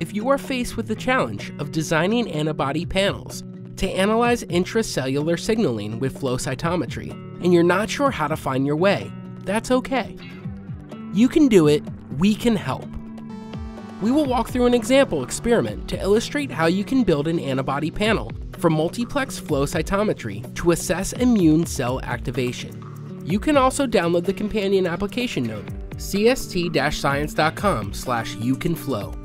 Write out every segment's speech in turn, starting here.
if you are faced with the challenge of designing antibody panels to analyze intracellular signaling with flow cytometry, and you're not sure how to find your way. That's okay. You can do it, we can help. We will walk through an example experiment to illustrate how you can build an antibody panel from multiplex flow cytometry to assess immune cell activation. You can also download the companion application note, cst-science.com/youcanflow.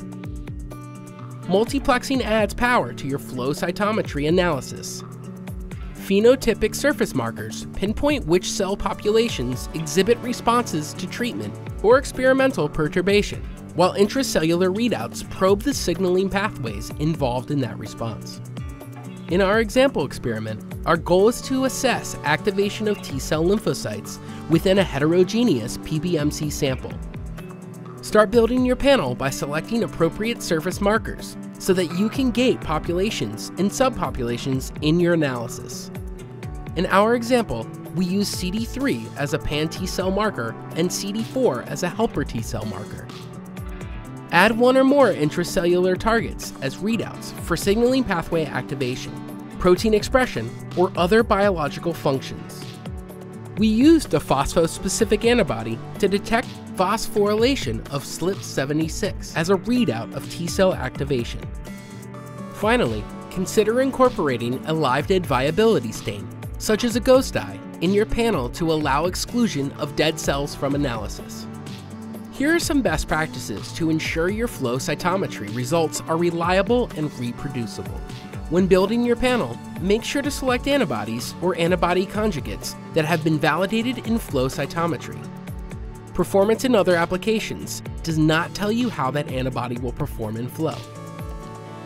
Multiplexing adds power to your flow cytometry analysis. Phenotypic surface markers pinpoint which cell populations exhibit responses to treatment or experimental perturbation, while intracellular readouts probe the signaling pathways involved in that response. In our example experiment, our goal is to assess activation of T-cell lymphocytes within a heterogeneous PBMC sample. Start building your panel by selecting appropriate surface markers so that you can gate populations and subpopulations in your analysis. In our example, we use CD3 as a pan-T-cell marker and CD4 as a helper T-cell marker. Add one or more intracellular targets as readouts for signaling pathway activation, protein expression, or other biological functions. We used a phospho-specific antibody to detect phosphorylation of SLP-76 as a readout of T-cell activation. Finally, consider incorporating a live dead viability stain, such as a ghost dye, in your panel to allow exclusion of dead cells from analysis. Here are some best practices to ensure your flow cytometry results are reliable and reproducible. When building your panel, make sure to select antibodies or antibody conjugates that have been validated in flow cytometry. Performance in other applications does not tell you how that antibody will perform in flow.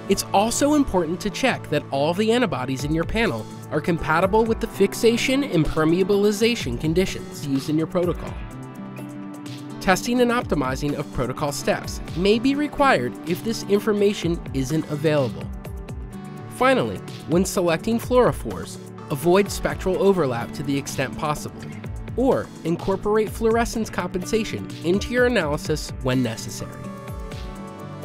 It's also important to check that all the antibodies in your panel are compatible with the fixation and permeabilization conditions used in your protocol. Testing and optimizing of protocol steps may be required if this information isn't available. Finally, when selecting fluorophores, avoid spectral overlap to the extent possible, or incorporate fluorescence compensation into your analysis when necessary.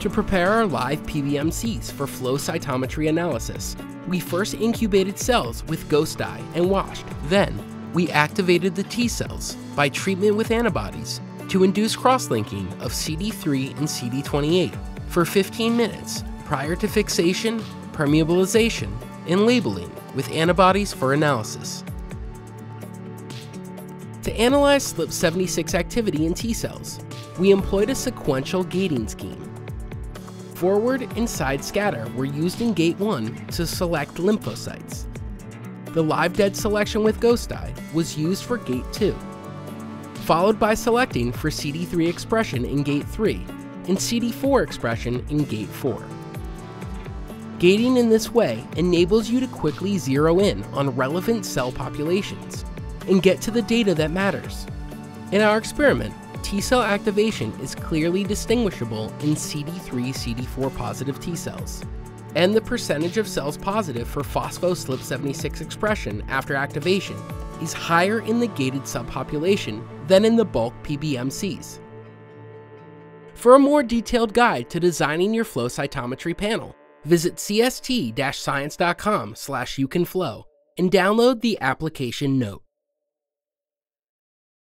To prepare our live PBMCs for flow cytometry analysis, we first incubated cells with ghost dye and washed. Then, we activated the T cells by treatment with antibodies to induce cross-linking of CD3 and CD28 for 15 minutes prior to fixation, permeabilization, and labeling with antibodies for analysis. To analyze SLP-76 activity in T cells, we employed a sequential gating scheme. Forward and side scatter were used in gate 1 to select lymphocytes. The live dead selection with ghost dye was used for gate 2. Followed by selecting for CD3 expression in gate 3 and CD4 expression in gate 4. Gating in this way enables you to quickly zero in on relevant cell populations and get to the data that matters. In our experiment, T-cell activation is clearly distinguishable in CD3, CD4 positive T-cells, and the percentage of cells positive for phospho-SLP-76 expression after activation is higher in the gated subpopulation than in the bulk PBMCs. For a more detailed guide to designing your flow cytometry panel, visit cst-science.com/youcanflow and download the application note.